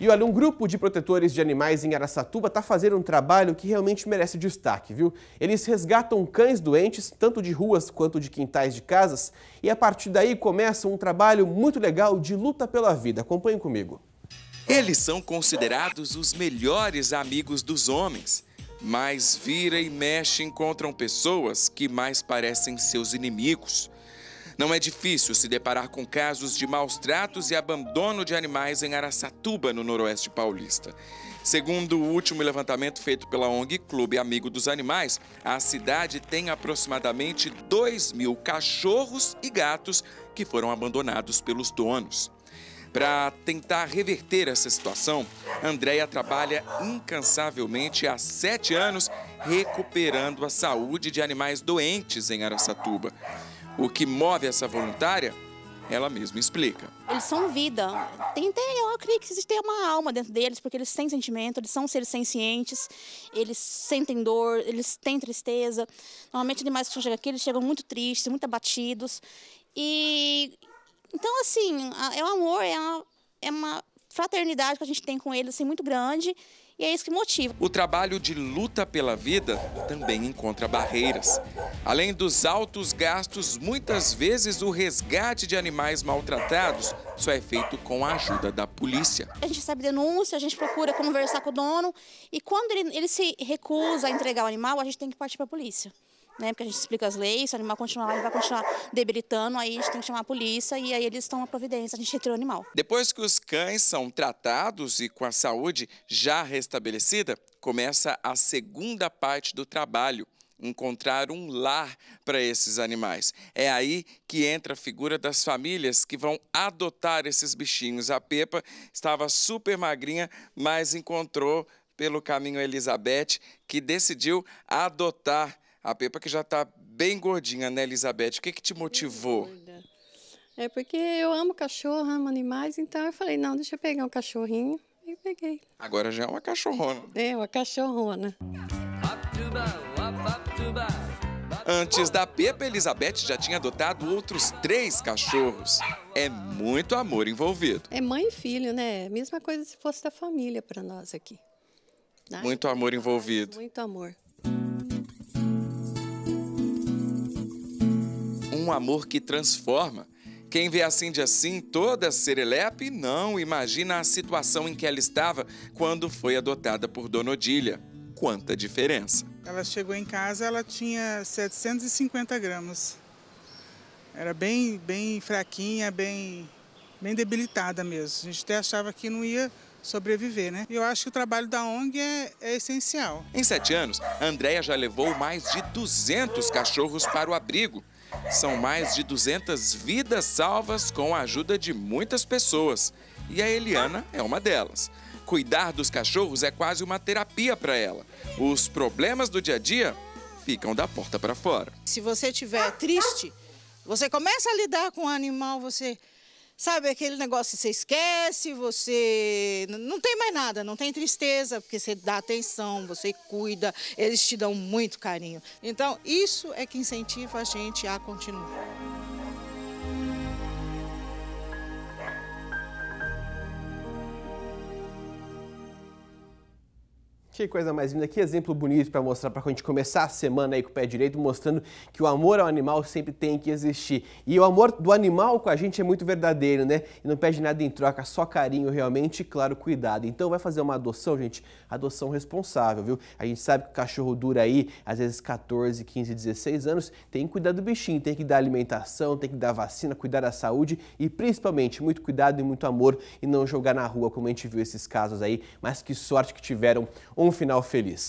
E olha, um grupo de protetores de animais em Araçatuba está fazendo um trabalho que realmente merece destaque, viu? Eles resgatam cães doentes, tanto de ruas quanto de quintais de casas, e a partir daí começa um trabalho muito legal de luta pela vida. Acompanhe comigo. Eles são considerados os melhores amigos dos homens, mas vira e mexe encontram pessoas que mais parecem seus inimigos. Não é difícil se deparar com casos de maus tratos e abandono de animais em Araçatuba, no noroeste paulista. Segundo o último levantamento feito pela ONG Clube Amigo dos Animais, a cidade tem aproximadamente 2.000 cachorros e gatos que foram abandonados pelos donos. Para tentar reverter essa situação, Andreia trabalha incansavelmente há 7 anos recuperando a saúde de animais doentes em Araçatuba. O que move essa voluntária, ela mesma explica. Eles são vida. Eu acredito que existe uma alma dentro deles, porque eles têm sentimento, eles são seres sencientes, eles sentem dor, eles têm tristeza. Normalmente, animais que chegam aqui, eles chegam muito tristes, muito abatidos. E... então, assim, é um amor, é uma fraternidade que a gente tem com eles, assim, muito grande, e é isso que motiva. O trabalho de luta pela vida também encontra barreiras. Além dos altos gastos, muitas vezes o resgate de animais maltratados só é feito com a ajuda da polícia. A gente recebe denúncia, a gente procura conversar com o dono, e quando ele se recusa a entregar o animal, a gente tem que partir para a polícia. Né, porque a gente explica as leis, se o animal continuar lá, ele vai continuar debilitando, aí a gente tem que chamar a polícia e aí eles estão à providência, a gente retira o animal. Depois que os cães são tratados e com a saúde já restabelecida, começa a segunda parte do trabalho, encontrar um lar para esses animais. É aí que entra a figura das famílias que vão adotar esses bichinhos. A Pepa estava super magrinha, mas encontrou pelo caminho a Elizabeth, que decidiu adotar. A Pepa que já está bem gordinha, né, Elizabeth? O que te motivou? É porque eu amo cachorro, amo animais, então eu falei, não, deixa eu pegar um cachorrinho e peguei. Agora já é uma cachorrona. É, uma cachorrona. Antes da Pepa, Elizabeth já tinha adotado outros 3 cachorros. É muito amor envolvido. É mãe e filho, né? Mesma coisa se fosse da família para nós aqui. Né? Muito amor envolvido. Muito amor. Um amor que transforma. Quem vê a Cindy assim, toda serelepe, não imagina a situação em que ela estava quando foi adotada por Dona Odília. Quanta diferença! Ela chegou em casa, ela tinha 750 gramas. Era bem fraquinha, bem debilitada mesmo. A gente até achava que não ia sobreviver, né? E eu acho que o trabalho da ONG é essencial. Em 7 anos, a Andreia já levou mais de 200 cachorros para o abrigo. São mais de 200 vidas salvas com a ajuda de muitas pessoas. E a Eliana é uma delas. Cuidar dos cachorros é quase uma terapia para ela. Os problemas do dia a dia ficam da porta para fora. Se você estiver triste, você começa a lidar com o animal, você... sabe, aquele negócio que você esquece, você não tem mais nada, não tem tristeza, porque você dá atenção, você cuida, eles te dão muito carinho. Então, isso é que incentiva a gente a continuar. Que coisa mais linda, que exemplo bonito para mostrar, para a gente começar a semana aí com o pé direito, mostrando que o amor ao animal sempre tem que existir. E o amor do animal com a gente é muito verdadeiro, né? E não pede nada em troca, só carinho realmente e, claro, cuidado. Então vai fazer uma adoção, gente, adoção responsável, viu? A gente sabe que o cachorro dura aí, às vezes 14, 15, 16 anos, tem que cuidar do bichinho, tem que dar alimentação, tem que dar vacina, cuidar da saúde e, principalmente, muito cuidado e muito amor e não jogar na rua, como a gente viu esses casos aí, mas que sorte que tiveram um final feliz.